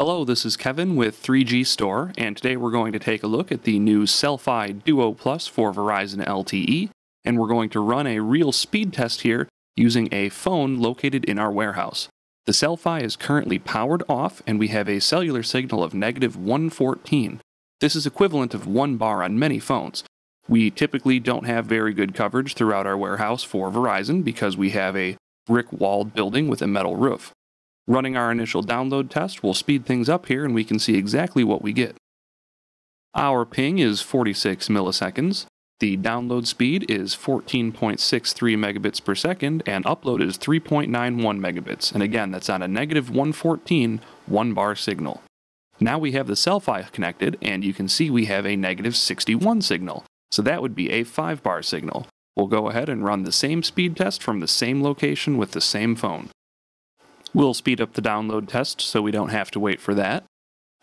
Hello, this is Kevin with 3G Store, and today we're going to take a look at the new Cel-Fi Duo Plus for Verizon LTE, and we're going to run a real speed test here using a phone located in our warehouse. The Cel-Fi is currently powered off, and we have a cellular signal of -114. This is equivalent of 1 bar on many phones. We typically don't have very good coverage throughout our warehouse for Verizon because we have a brick-walled building with a metal roof. Running our initial download test, we'll speed things up here and we can see exactly what we get. Our ping is 46 milliseconds, the download speed is 14.63 megabits per second, and upload is 3.91 megabits, and again that's on a -114 1 bar signal. Now we have the Cel-Fi connected and you can see we have a -61 signal, so that would be a 5 bar signal. We'll go ahead and run the same speed test from the same location with the same phone. We'll speed up the download test so we don't have to wait for that.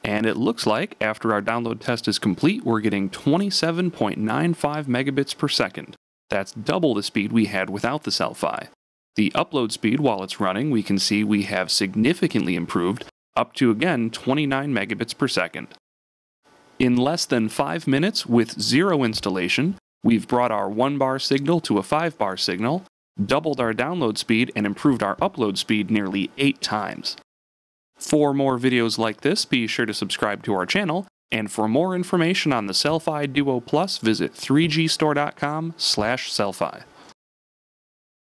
And it looks like after our download test is complete, we're getting 27.95 megabits per second. That's double the speed we had without the Cel-Fi. The upload speed while it's running, we can see we have significantly improved up to, again, 29 megabits per second. In less than 5 minutes with zero installation, we've brought our 1 bar signal to a 5 bar signal, doubled our download speed, and improved our upload speed nearly 8 times. For more videos like this, be sure to subscribe to our channel, and for more information on the Cel-Fi Duo Plus, visit 3gstore.com/Cel-Fi.